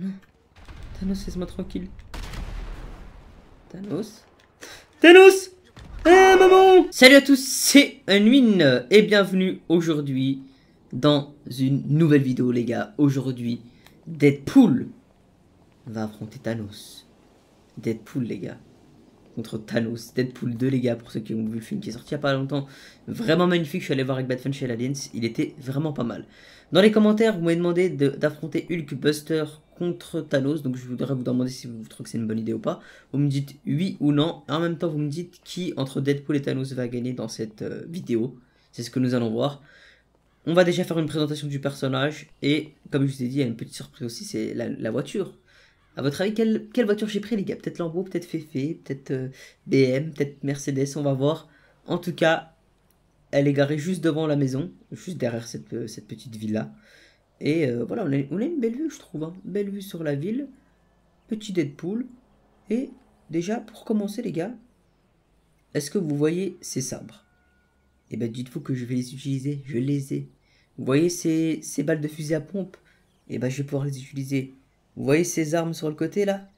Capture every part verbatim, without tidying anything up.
Thanos, laisse-moi tranquille. Thanos. Thanos! Eh hey, maman! Salut à tous, c'est Unwin et bienvenue aujourd'hui dans une nouvelle vidéo, les gars. Aujourd'hui, Deadpool va affronter Thanos. Deadpool, les gars. Contre Thanos, Deadpool deux, les gars, pour ceux qui ont vu le film qui est sorti il n'y a pas longtemps. Vraiment magnifique, je suis allé voir avec Batman chez l'Alliance, il était vraiment pas mal. Dans les commentaires, vous m'avez demandé d'affronter de, Hulk Buster contre Thanos, donc je voudrais vous demander si vous trouvez que c'est une bonne idée ou pas. Vous me dites oui ou non, et en même temps vous me dites qui entre Deadpool et Thanos va gagner dans cette euh, vidéo. C'est ce que nous allons voir. On va déjà faire une présentation du personnage, et comme je vous ai dit, il y a une petite surprise aussi, c'est la, la voiture. A votre avis, quelle, quelle voiture j'ai pris, les gars? Peut-être Lambo, peut-être Féfé, peut-être euh, B M, peut-être Mercedes, on va voir. En tout cas, elle est garée juste devant la maison, juste derrière cette, euh, cette petite villa. Et euh, voilà, on a, on a une belle vue, je trouve. Hein. Belle vue sur la ville, petit Deadpool. Et déjà, pour commencer, les gars, est-ce que vous voyez ces sabres? Eh ben, dites-vous que je vais les utiliser, je les ai. Vous voyez ces, ces balles de fusil à pompe? Eh ben, je vais pouvoir les utiliser. Vous voyez ces armes sur le côté là?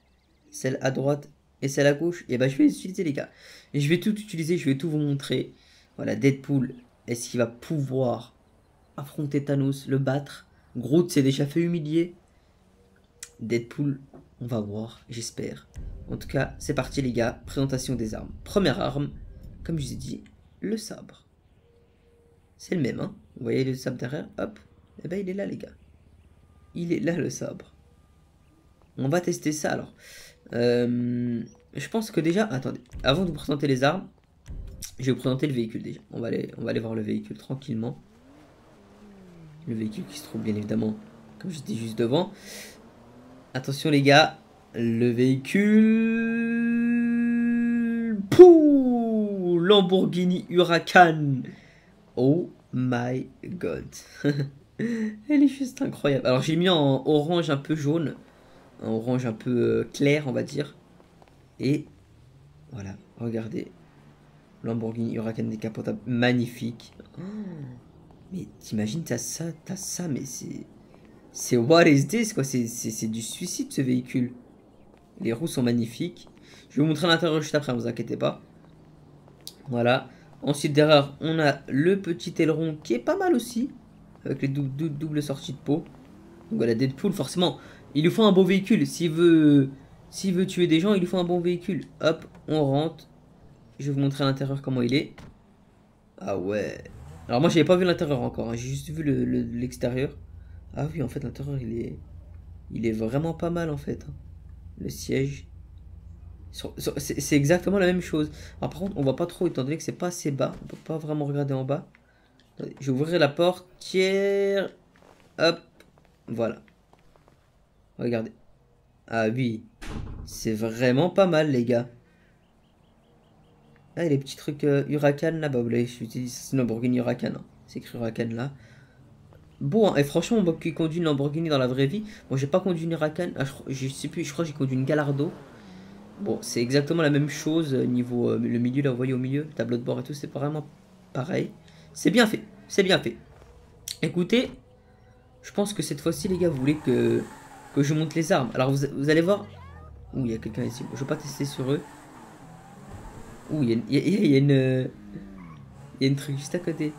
Celle à droite et celle à gauche? Et bah je vais les utiliser, les gars. Et je vais tout utiliser, je vais tout vous montrer. Voilà, Deadpool, est-ce qu'il va pouvoir affronter Thanos, le battre? Groot s'est déjà fait humilier. Deadpool, on va voir, j'espère. En tout cas, c'est parti, les gars. Présentation des armes. Première arme, comme je vous ai dit, le sabre. C'est le même, hein? Vous voyez le sabre derrière? Hop. Et bah il est là, les gars. Il est là, le sabre. On va tester ça alors. Euh, je pense que déjà, attendez, avant de vous présenter les armes, je vais vous présenter le véhicule déjà. On va aller, on va aller voir le véhicule tranquillement. Le véhicule qui se trouve bien évidemment, comme je dis, juste devant. Attention les gars, le véhicule... Pouh, Lamborghini Huracan. Oh my god. Elle est juste incroyable. Alors j'ai mis en orange un peu jaune. Un orange un peu clair, on va dire. Et voilà, regardez. Lamborghini Huracan décapotable, magnifique. Oh, mais t'imagines, t'as ça, t'as ça, mais c'est... C'est what is this, quoi. C'est du suicide, ce véhicule. Les roues sont magnifiques. Je vais vous montrer l'intérieur juste après, ne vous inquiétez pas. Voilà. Ensuite, derrière, on a le petit aileron qui est pas mal aussi. Avec les dou dou doubles sorties de peau. Donc voilà, Deadpool, forcément... Il lui faut un bon véhicule. S'il veut, s'il veut tuer des gens, il lui faut un bon véhicule. Hop, on rentre. Je vais vous montrer à l'intérieur comment il est. Ah ouais. Alors moi, j'avais pas vu l'intérieur encore. Hein. J'ai juste vu l'extérieur. Le, le, ah oui, en fait, l'intérieur, il est, il est vraiment pas mal, en fait. Hein. Le siège. C'est exactement la même chose. Alors par contre, on voit pas trop, étant donné que c'est pas assez bas. On peut pas vraiment regarder en bas. Je vais ouvrir la portière. Hop, voilà. Regardez. Ah oui. C'est vraiment pas mal, les gars. Ah, et les petits trucs euh, Huracan là. Bah, vous l'avez, j'utilise une Lamborghini Huracan. Hein. C'est écrit Huracan là. Bon, hein, et franchement, moi qui conduis une Lamborghini dans la vraie vie. Bon, j'ai pas conduit une Huracan. Ah, je, je sais plus, je crois que j'ai conduit une Gallardo. Bon, c'est exactement la même chose. Niveau euh, le milieu, là, vous voyez au milieu, le tableau de bord et tout, c'est vraiment pareil. C'est bien fait. C'est bien fait. Écoutez, je pense que cette fois-ci, les gars, vous voulez que. Que je monte les armes. Alors vous, vous allez voir. Ouh, il y a quelqu'un ici. Je vais pas tester sur eux. Ouh, il y, y, y, y a une. Il y a une truc juste à côté.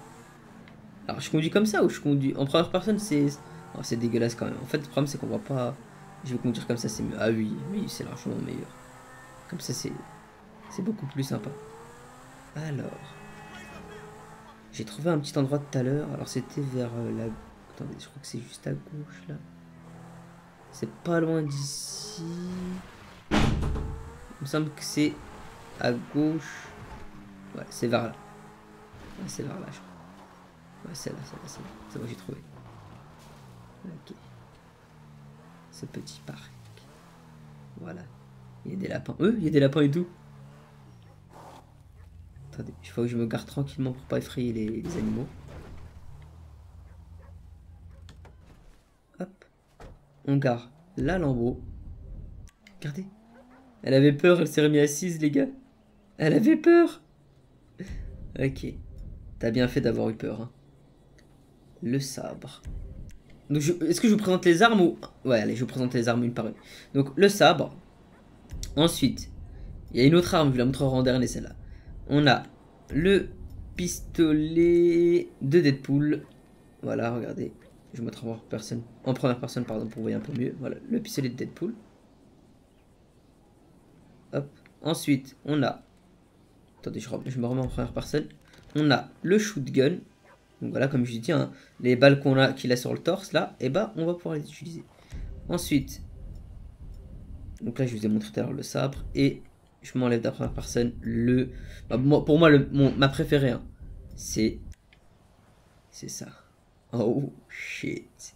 Alors je conduis comme ça ou je conduis en première personne? C'est. Oh, c'est dégueulasse quand même. En fait, le problème c'est qu'on voit pas. Je vais conduire comme ça, c'est mieux. Ah oui, oui, c'est largement meilleur. Comme ça, c'est. C'est beaucoup plus sympa. Alors. J'ai trouvé un petit endroit tout à l'heure. Alors c'était vers la. Attendez, je crois que c'est juste à gauche là. C'est pas loin d'ici. Il me semble que c'est à gauche. Ouais, c'est vers là. Ouais, c'est vers là, je crois. Ouais, c'est là, c'est là, c'est là. C'est là que j'ai trouvé. Ok. Ce petit parc. Voilà. Il y a des lapins. Eux, il y a des lapins et tout. Attendez, il faut que je me garde tranquillement pour pas effrayer les, les animaux. On gare la Lambo. Regardez. Elle avait peur, elle s'est remise assise, les gars. Elle avait peur. Ok. T'as bien fait d'avoir eu peur. Hein. Le sabre. Donc je... Est-ce que je vous présente les armes ou... Ouais, allez, je vous présente les armes une par une. Donc le sabre. Ensuite, il y a une autre arme, je vous la montrerai en dernier, celle-là. On a le pistolet de Deadpool. Voilà, regardez. Je vais mettre en première personne, en première personne pardon, pour vous voyez un peu mieux. Voilà, le pistolet de Deadpool. Hop. Ensuite, on a... Attendez, je, rem... je me remets en première personne. On a le shotgun. Donc voilà, comme je dis, hein, les balles qu'on a, qu'il a sur le torse, là, et eh ben, on va pouvoir les utiliser. Ensuite, donc là, je vous ai montré tout à l'heure le sabre. Et je m'enlève de la première personne. Le... Bah, moi, pour moi, le... Mon... ma préférée, hein, c'est... C'est ça. Oh, shit.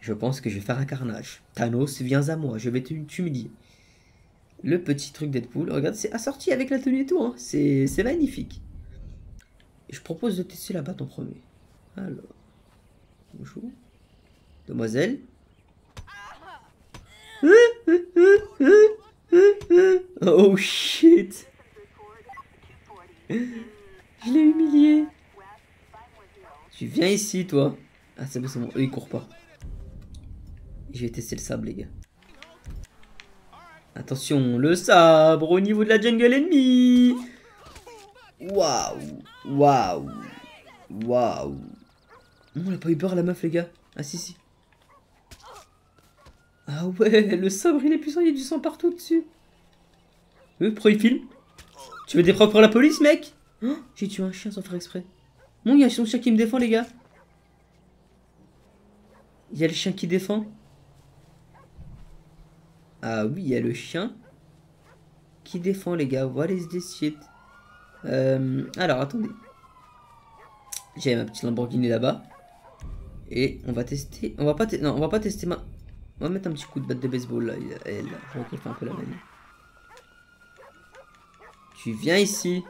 Je pense que je vais faire un carnage. Thanos, viens à moi, je vais t'humilier. Le petit truc Deadpool, regarde, c'est assorti avec la tenue et tout, hein. C'est magnifique. Je propose de tester la batte en premier. Alors, bonjour. Demoiselle. Oh shit. Je l'ai humilié. Tu viens ici, toi. Ah, c'est bon, c'est bon, eux ils courent pas. Je vais tester le sabre, les gars. Attention, le sabre au niveau de la jungle ennemie. Waouh, waouh, waouh. On l'a pas eu peur la meuf, les gars. Ah si si. Ah ouais, le sabre il est puissant, il y a du sang partout dessus. Euh, pro il filme. Tu veux des preuves pour la police, mec? Oh, j'ai tué un chien sans faire exprès. Bon, il y a son chien qui me défend, les gars. Il y a le chien qui défend. Ah oui, il y a le chien qui défend, les gars. What is this shit? Euh, alors, attendez. J'ai ma petite Lamborghini là-bas. Et on va tester. On va pas te... Non, on va pas tester ma... On va mettre un petit coup de batte de baseball, là. Elle, je vois qu'elle fait un peu la manie. Tu viens ici.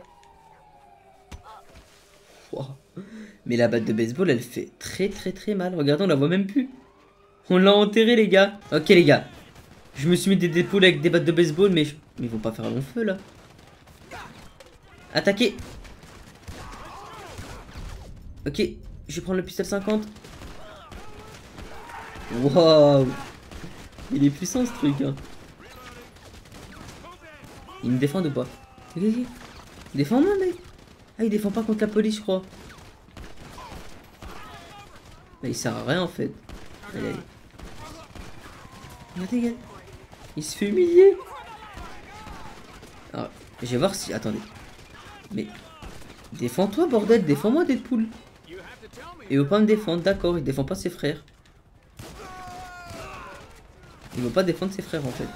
Wow. Mais la batte de baseball, elle fait très très très mal. Regardez, on la voit même plus. On l'a enterré, les gars. Ok, les gars. Je me suis mis des dépôts avec des battes de baseball, mais je... ils vont pas faire long feu là. Attaquez. Ok, je vais prendre le pistolet cinquante. Waouh, il est puissant ce truc. Hein. Il me défend de pas. Défends-moi, mec. Ah, il défend pas contre la police, je crois. Mais il sert à rien en fait. Allez, allez. Regardez, les gars. Il se fait humilier. Alors, je vais voir si... Attendez. Mais... Défends-toi, bordel. Défends-moi, Deadpool. Il veut pas me défendre. D'accord, il défend pas ses frères. Il veut pas défendre ses frères, en fait.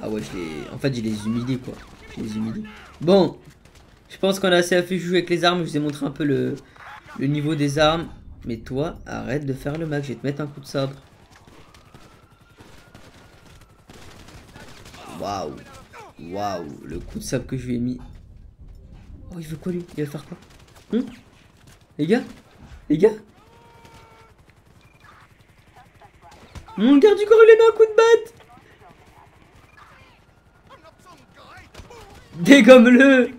Ah ouais, je les... En fait, je les humilie, quoi. Je les humilie. Bon. Je pense qu'on a assez à fait jouer avec les armes. Je vous ai montré un peu le, le niveau des armes. Mais toi, arrête de faire le mag. Je vais te mettre un coup de sabre. Waouh. Waouh. Le coup de sabre que je lui ai mis. Oh, il veut quoi, lui? Il va faire quoi, hein? Les gars? Les gars? Mon garde du corps, il a mis un coup de batte. Dégomme-le.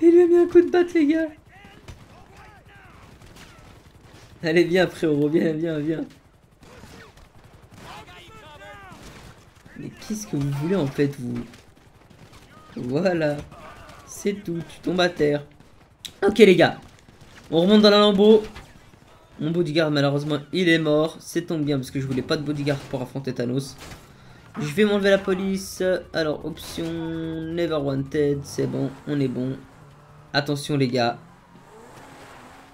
Il a mis un coup de batte, les gars. Allez, viens, frérot, viens, viens, viens. Mais qu'est-ce que vous voulez, en fait, vous? Voilà. C'est tout, tu tombes à terre. Ok, les gars. On remonte dans la Lambo. Mon bodyguard, malheureusement, il est mort. C'est tombé bien, parce que je voulais pas de bodyguard pour affronter Thanos. Je vais m'enlever la police. Alors, option Never Wanted. C'est bon, on est bon. Attention, les gars.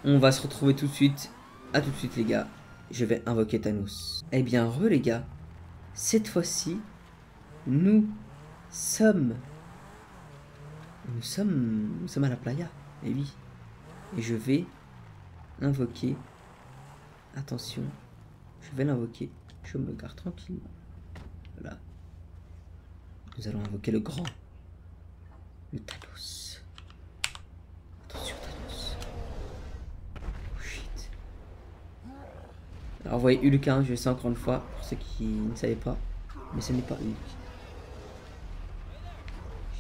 On va se retrouver tout de suite. A tout de suite, les gars, je vais invoquer Thanos. Eh bien, re, les gars, cette fois-ci, nous sommes... Nous sommes... Nous sommes à la playa, eh oui. Et je vais invoquer... Attention, je vais l'invoquer. Je me garde tranquillement. Voilà. Nous allons invoquer le grand. Le Thanos. Attention, Thanos. Alors, vous voyez Hulk, hein, je le sais encore une fois, pour ceux qui ne savaient pas. Mais ce n'est pas Hulk.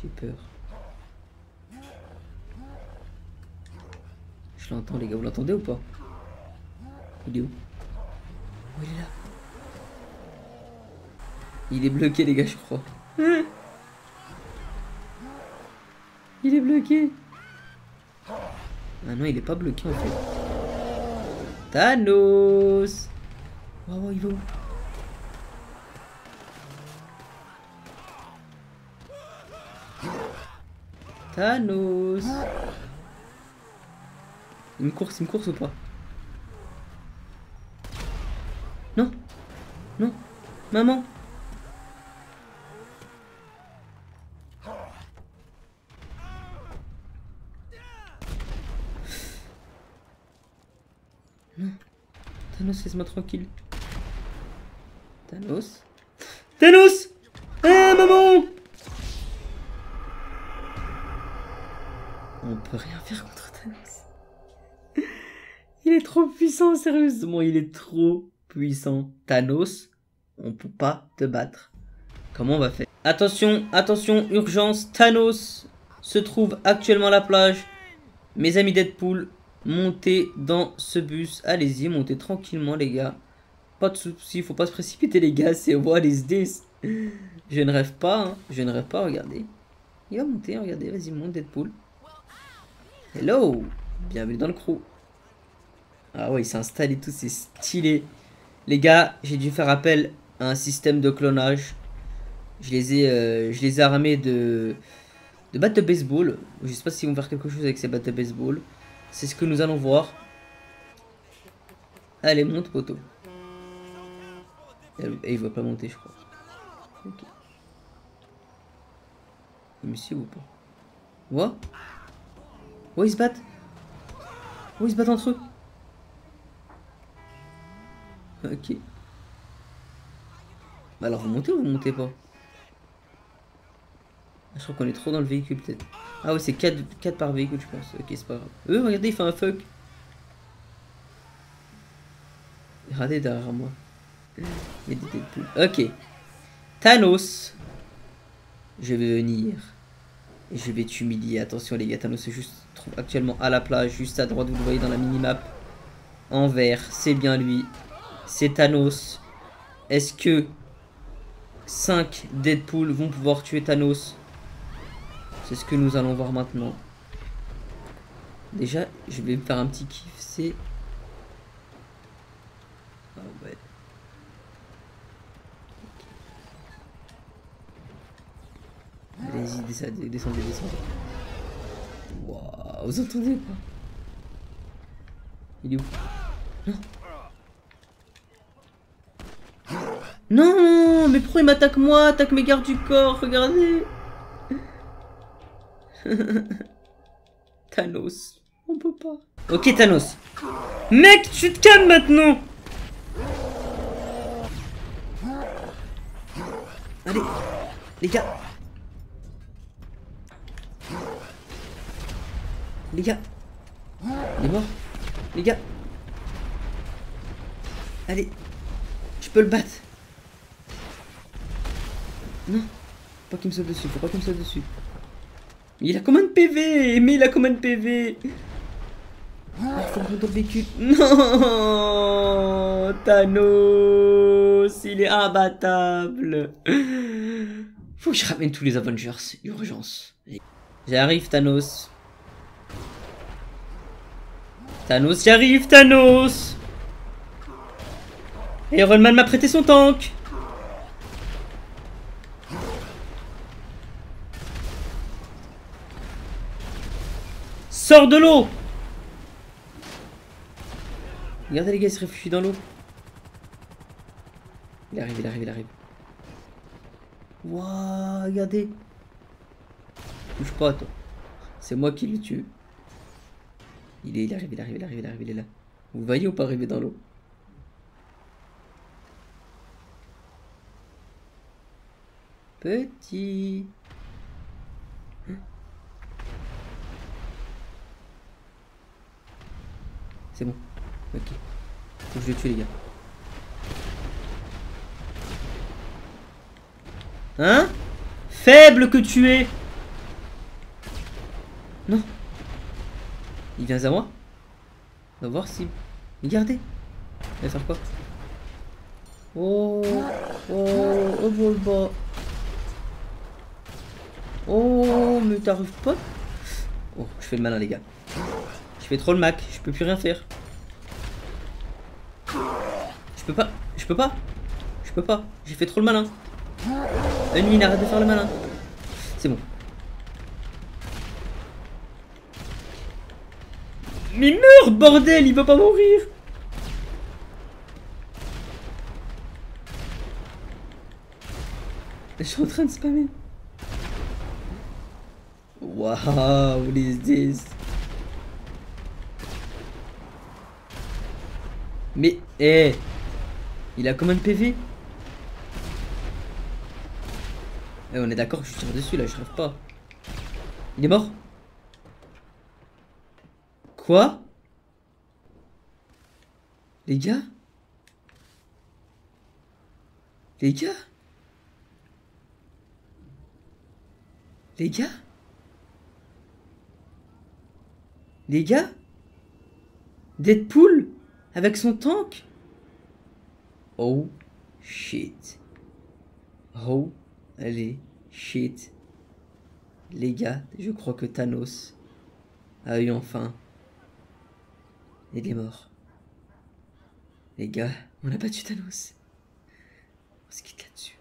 J'ai peur. Je Je l'entends les gars, vous l'entendez ou pas? Il est où? Oh, il est là. Il est bloqué les gars, je crois. Il est bloqué. Ah non, il est pas bloqué en fait. Thanos. Oh, oh, il va où? Thanos. Il me course, il me course ou pas? Non. Non. Maman. Non. Thanos, laisse-moi tranquille. Thanos. Thanos. Eh maman. On peut rien faire contre Thanos. Il est trop puissant, sérieusement, il est trop puissant. Thanos, on peut pas te battre. Comment on va faire? Attention, attention, urgence, Thanos se trouve actuellement à la plage. Mes amis Deadpool, montez dans ce bus. Allez-y, montez tranquillement les gars. Pas de soucis, faut pas se précipiter les gars, c'est what is this? Je ne rêve pas, hein. Je ne rêve pas, regardez. Il va monter, regardez, vas-y, monte Deadpool. Hello, bienvenue dans le crew. Ah ouais, il s'est installé tout, c'est stylé. Les gars, j'ai dû faire appel à un système de clonage. Je les ai, euh, je les ai armés de, de battes de baseball. Je sais pas s'ils vont faire quelque chose avec ces battes de baseball. C'est ce que nous allons voir. Allez, monte poteau. Et il va pas monter, je crois. Ok. Mais si ou pas. What? Oh, ils se battent. Oh, ils se battent entre eux. Ok. Bah alors, vous montez ou vous montez pas? Je crois qu'on est trop dans le véhicule, peut-être. Ah ouais, c'est quatre, quatre par véhicule, je pense. Ok, c'est pas grave. Eux, regardez, il fait un fuck. Regardez derrière moi. Il y a des Deadpool. Ok. Thanos. Je vais venir. Et je vais t'humilier. Attention les gars, Thanos se trouve actuellement à la plage, juste à droite, vous le voyez dans la minimap. En vert, c'est bien lui. C'est Thanos. Est-ce que cinq Deadpool vont pouvoir tuer Thanos? C'est ce que nous allons voir maintenant. Déjà, je vais me faire un petit kiff, c'est... Oh, ouais. Allez-y, descendez, descendez, descendez. Waouh, vous entendez quoi? Il est où? Non. Non, mais pourquoi il m'attaque moi? Attaque mes gardes du corps, regardez. Thanos, on peut pas. Ok Thanos. Mec, tu te calmes maintenant. Allez, les gars. Les gars, il est mort. Les gars, allez, je peux le battre. Non, faut pas qu'il me saute dessus, faut pas qu'il me saute dessus. Il a combien de P V? Mais il a combien de P V? Oh, faut prendre ton véhicule. Non, Thanos, il est imbattable. Faut que je ramène tous les Avengers, urgence. J'arrive Thanos. Thanos y arrive, Thanos. Iron Man m'a prêté son tank. Sors de l'eau. Regardez les gars, il se réfugie dans l'eau. Il arrive, il arrive, il arrive. Waouh, regardez. Touche pas, toi. C'est moi qui le tue. Il est, il arrive, il arrive, il arrive, il arrive, il est là. Vous voyez ou pas arriver dans l'eau? Petit. C'est bon. Ok. Faut que je le tue les gars. Hein? Faible que tu es. Non. Il vient à moi. On va voir si... Regardez. Elle va faire quoi? Oh, oh, oh, bon le bas. Oh, mais t'arrives pas. Oh, je fais le malin, les gars. Je fais trop le mac, je peux plus rien faire. Je peux pas, je peux pas, je peux pas, j'ai fait trop le malin. Unwin, arrête de faire le malin. C'est bon. Mais meurs, bordel, il va pas mourir. Je suis en train de spammer. Waouh, what is this? Mais, eh, il a combien de P V? Eh, on est d'accord que je tire dessus là, je rêve pas. Il est mort? Quoi? Les gars? Les gars? Les gars? Les gars? Deadpool? Avec son tank? Oh shit. Oh, allez, shit. Les gars, je crois que Thanos a eu enfin. Il est mort. Les gars, on a battu Thanos. On se quitte là-dessus.